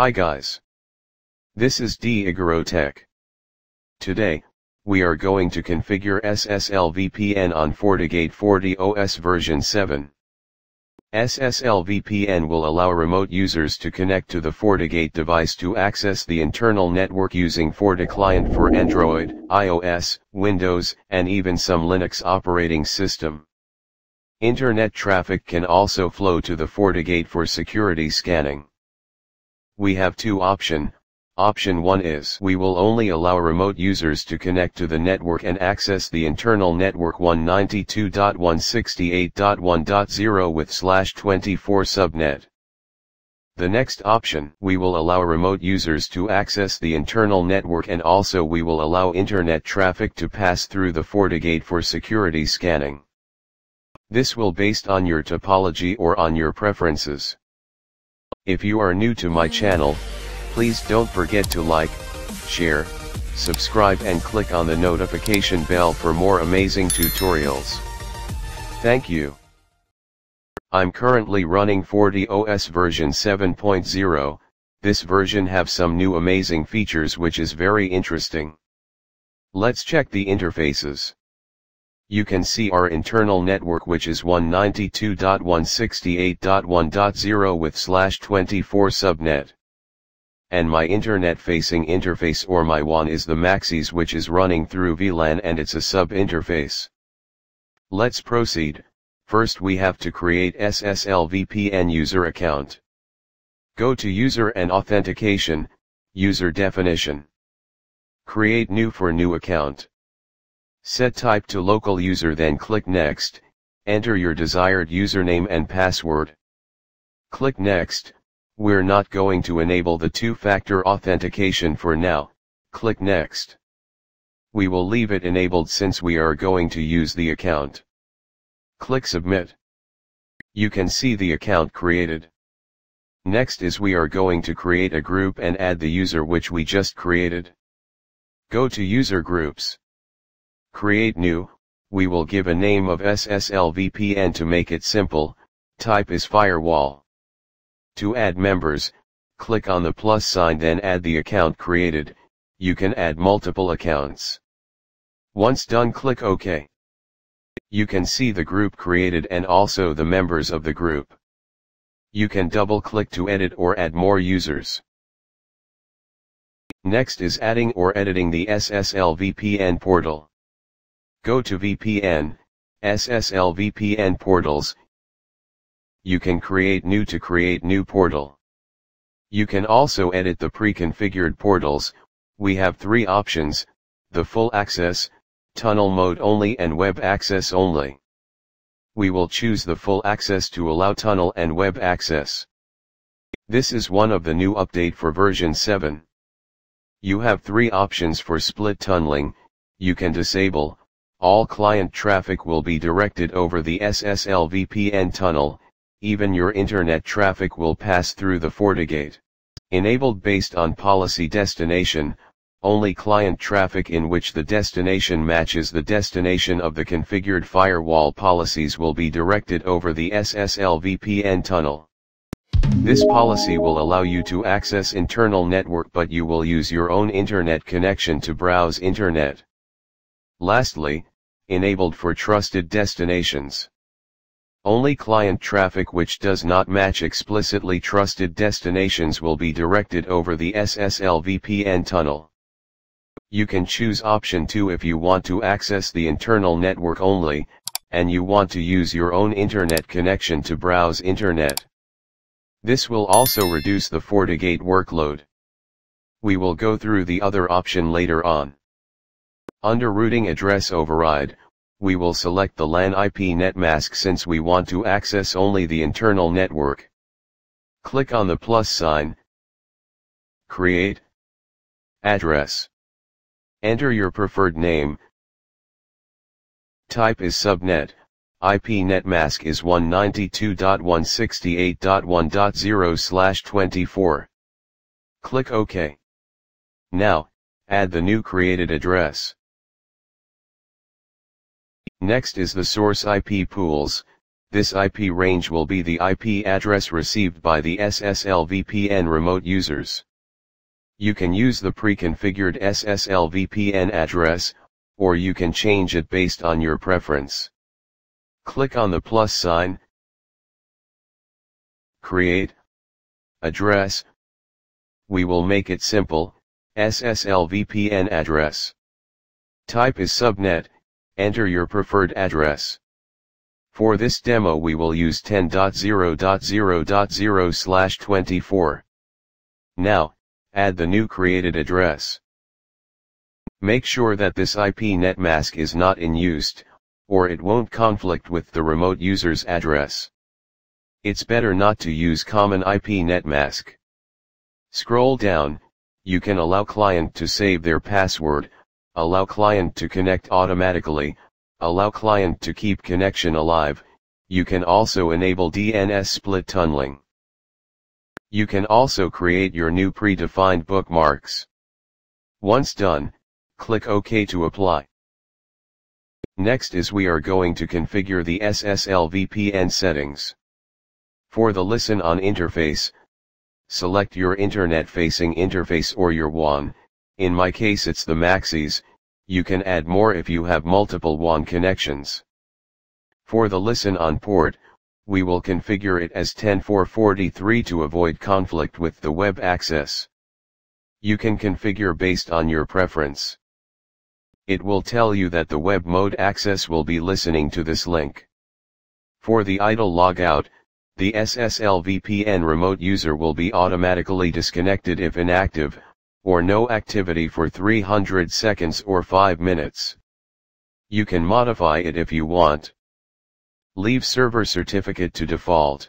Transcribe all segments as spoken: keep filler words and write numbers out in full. Hi guys. This is D-Igorotech. Today, we are going to configure S S L V P N on FortiGate FortiOS version seven. S S L V P N will allow remote users to connect to the FortiGate device to access the internal network using FortiClient for Android, iOS, Windows, and even some Linux operating system. Internet traffic can also flow to the FortiGate for security scanning. We have two options. Option one is we will only allow remote users to connect to the network and access the internal network one ninety-two dot one sixty-eight dot one dot zero with slash twenty-four subnet. The next option, we will allow remote users to access the internal network, and also we will allow internet traffic to pass through the FortiGate for security scanning. This will based on your topology or on your preferences. If you are new to my channel, please don't forget to like, share, subscribe and click on the notification bell for more amazing tutorials. Thank you. I'm currently running FortiOS version seven point zero, this version have some new amazing features which is very interesting. Let's check the interfaces. You can see our internal network which is one ninety-two dot one sixty-eight dot one dot zero with slash twenty-four subnet. And my internet facing interface or my W A N is the Maxis which is running through V LAN, and it's a sub interface. Let's proceed. First we have to create S S L V P N user account. Go to user and authentication, user definition. Create new for new account. Set type to local user, then click next, enter your desired username and password. Click next. We're not going to enable the two-factor authentication for now, click next. We will leave it enabled since we are going to use the account. Click submit. You can see the account created. Next is we are going to create a group and add the user which we just created. Go to user groups. Create new, we will give a name of S S L V P N to make it simple, type is firewall. To add members, click on the plus sign, then add the account created. You can add multiple accounts. Once done, click OK. You can see the group created and also the members of the group. You can double click to edit or add more users. Next is adding or editing the S S L V P N portal. Go to V P N, S S L V P N portals. You can create new to create new portal. You can also edit the pre-configured portals. We have three options, the full access, tunnel mode only and web access only. We will choose the full access to allow tunnel and web access. This is one of the new update for version seven. You have three options for split tunneling. You can disable. All client traffic will be directed over the S S L V P N tunnel. Even your internet traffic will pass through the FortiGate. Enabled based on policy destination, only client traffic in which the destination matches the destination of the configured firewall policies will be directed over the S S L V P N tunnel. This policy will allow you to access internal network, but you will use your own internet connection to browse internet. Lastly, enabled for trusted destinations. Only client traffic which does not match explicitly trusted destinations will be directed over the S S L V P N tunnel. You can choose option two if you want to access the internal network only, and you want to use your own internet connection to browse internet. This will also reduce the FortiGate workload. We will go through the other option later on. Under routing address override, we will select the LAN I P net mask since we want to access only the internal network. Click on the plus sign. Create. Address. Enter your preferred name. Type is subnet. I P net mask is one ninety-two dot one sixty-eight dot one dot zero slash twenty-four. Click OK. Now, add the new created address. Next is the source I P pools. This I P range will be the I P address received by the S S L V P N remote users. You can use the pre-configured S S L V P N address, or you can change it based on your preference. Click on the plus sign, create address. We will make it simple, S S L V P N address. Type is subnet, enter your preferred address. For this demo we will use ten dot zero dot zero dot zero slash twenty-four. Now, add the new created address. Make sure that this I P net mask is not in use, or it won't conflict with the remote user's address. It's better not to use common I P net mask. Scroll down, you can allow client to save their password, allow client to connect automatically, allow client to keep connection alive. You can also enable D N S split tunneling. You can also create your new predefined bookmarks. Once done, click OK to apply. Next is we are going to configure the S S L V P N settings. For the listen on interface, select your internet-facing interface or your W A N, in my case it's the Maxis. You can add more if you have multiple W A N connections. For the listen on port, we will configure it as ten four forty-three to avoid conflict with the web access. You can configure based on your preference. It will tell you that the web mode access will be listening to this link. For the idle logout, the S S L V P N remote user will be automatically disconnected if inactive, or no activity for three hundred seconds or five minutes. You can modify it if you want. Leave server certificate to default.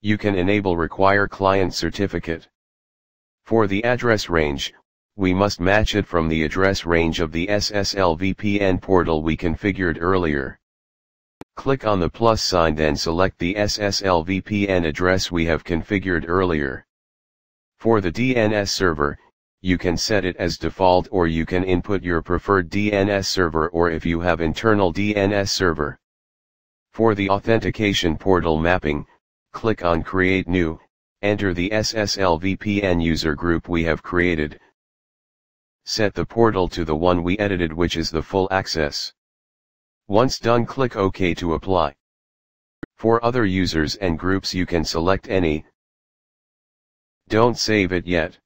You can enable require client certificate. For the address range, we must match it from the address range of the S S L V P N portal we configured earlier. Click on the plus sign, then select the S S L V P N address we have configured earlier. For the D N S server, you can set it as default, or you can input your preferred D N S server, or if you have internal D N S server. For the authentication portal mapping, click on Create New, enter the S S L V P N user group we have created. Set the portal to the one we edited, which is the full access. Once done, click OK to apply. For other users and groups you can select any. Don't save it yet.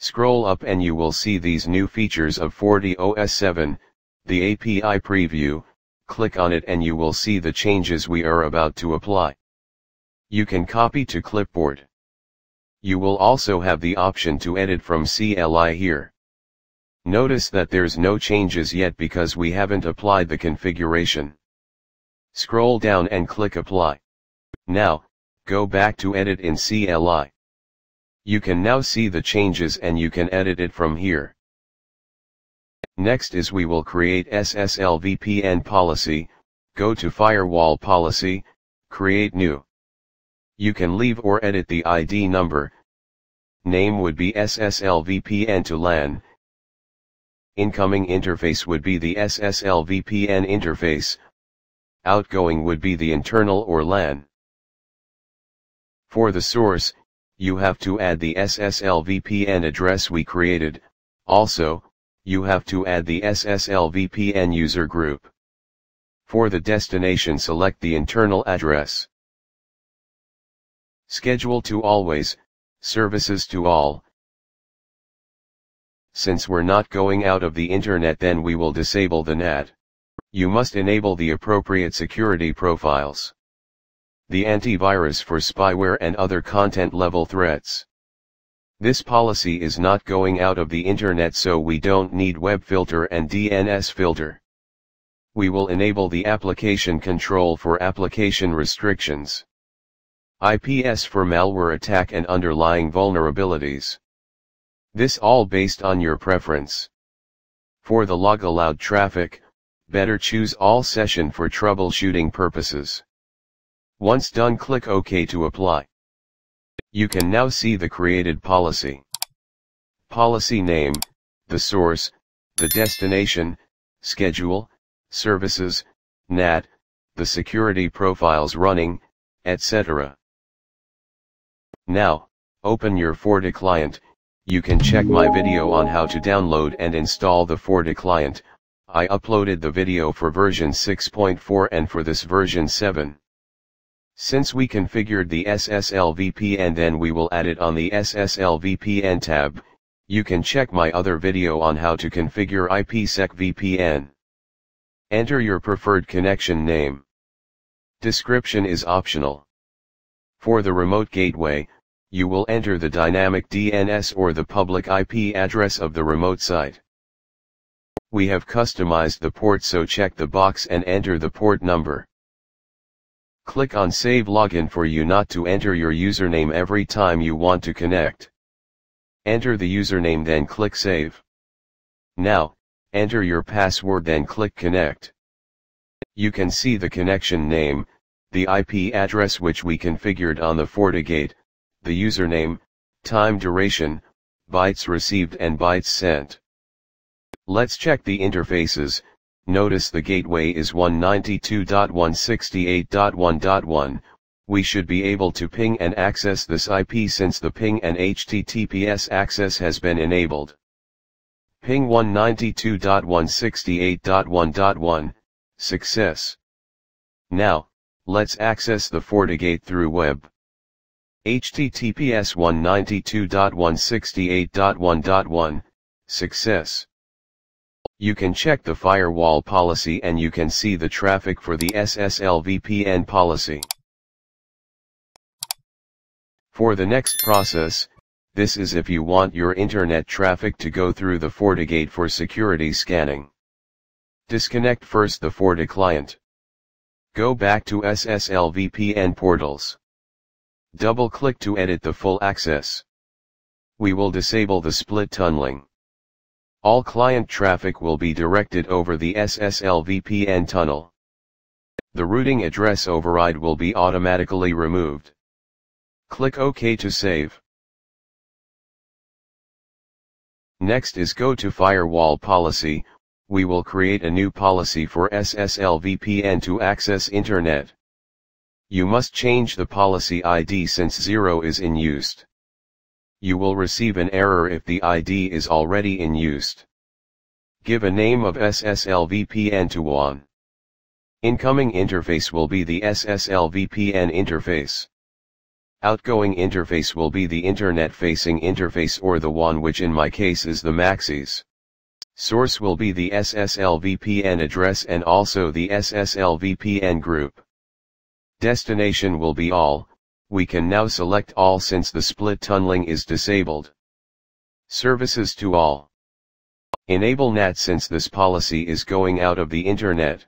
Scroll up and you will see these new features of FortiOS seven, the A P I preview. Click on it and you will see the changes we are about to apply. You can copy to clipboard. You will also have the option to edit from C L I here. Notice that there's no changes yet because we haven't applied the configuration. Scroll down and click apply. Now, go back to edit in C L I. You can now see the changes and you can edit it from here. Next is we will create S S L V P N policy. Go to firewall policy, create new. You can leave or edit the I D number. Name would be S S L V P N to LAN. Incoming interface would be the S S L V P N interface. Outgoing would be the internal or LAN. For the source, you have to add the S S L V P N address we created. Also, you have to add the S S L V P N user group. For the destination, select the internal address. Schedule to always, services to all. Since we're not going out of the internet, then we will disable the N A T. You must enable the appropriate security profiles. The antivirus for spyware and other content level threats. This policy is not going out of the internet, so we don't need web filter and D N S filter. We will enable the application control for application restrictions. I P S for malware attack and underlying vulnerabilities. This all based on your preference. For the log allowed traffic, better choose all session for troubleshooting purposes. Once done, click OK to apply. You can now see the created policy. Policy name, the source, the destination, schedule, services, N A T, the security profiles running, et cetera. Now, open your FortiClient. You can check my video on how to download and install the FortiClient. I uploaded the video for version six point four and for this version seven. Since we configured the S S L V P N, then we will add it on the S S L V P N tab. You can check my other video on how to configure I P sec V P N. Enter your preferred connection name. Description is optional. For the remote gateway, you will enter the dynamic D N S or the public I P address of the remote site. We have customized the port, so check the box and enter the port number. Click on Save Login for you not to enter your username every time you want to connect. Enter the username, then click Save. Now, enter your password, then click Connect. You can see the connection name, the I P address which we configured on the FortiGate, the username, time duration, bytes received and bytes sent. Let's check the interfaces. Notice the gateway is one ninety-two dot one sixty-eight dot one dot one, we should be able to ping and access this I P since the ping and H T T P S access has been enabled. Ping one ninety-two dot one sixty-eight dot one dot one, success. Now, let's access the FortiGate through web. H T T P S one ninety-two dot one sixty-eight dot one dot one, success. You can check the firewall policy and you can see the traffic for the S S L V P N policy. For the next process, this is if you want your internet traffic to go through the FortiGate for security scanning. Disconnect first the FortiClient. Go back to S S L V P N portals. Double-click to edit the full access. We will disable the split tunneling. All client traffic will be directed over the S S L V P N tunnel. The routing address override will be automatically removed. Click OK to save. Next is go to firewall policy. We will create a new policy for S S L V P N to access internet. You must change the policy I D since zero is in use. You will receive an error if the I D is already in use. Give a name of S S L V P N to one. Incoming interface will be the S S L V P N interface. Outgoing interface will be the internet-facing interface or the one which in my case is the Maxis. Source will be the S S L V P N address and also the S S L V P N group. Destination will be all. We can now select all since the split tunneling is disabled. Services to all. Enable N A T since this policy is going out of the internet.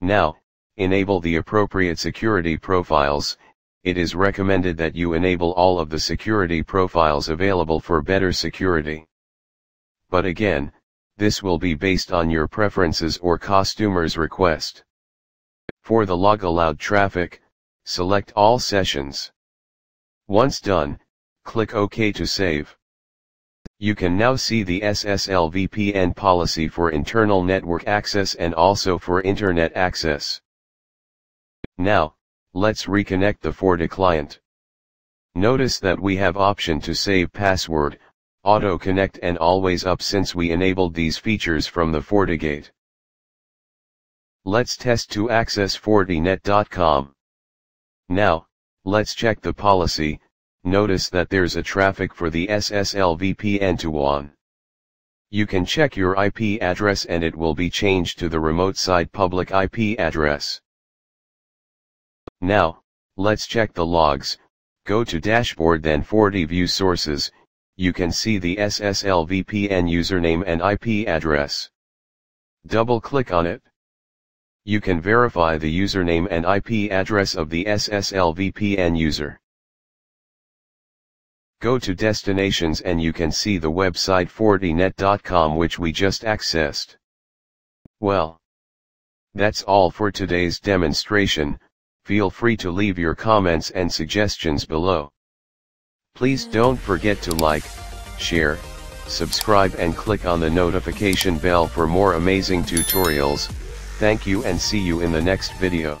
Now, enable the appropriate security profiles. It is recommended that you enable all of the security profiles available for better security. But again, this will be based on your preferences or customer's request. For the log allowed traffic, select all sessions. Once done, click OK to save. You can now see the S S L V P N policy for internal network access and also for internet access. Now, let's reconnect the FortiClient. Notice that we have option to save password, auto connect and always up since we enabled these features from the FortiGate. Let's test to access fortinet dot com. Now, let's check the policy. Notice that there's a traffic for the S S L V P N to one. You can check your I P address and it will be changed to the remote site public I P address. Now, let's check the logs. Go to dashboard, then FortiView sources. You can see the S S L V P N username and I P address. Double click on it. You can verify the username and I P address of the S S L V P N user. Go to destinations and you can see the website fortinet dot com which we just accessed. Well, that's all for today's demonstration. Feel free to leave your comments and suggestions below. Please don't forget to like, share, subscribe and click on the notification bell for more amazing tutorials. Thank you and see you in the next video.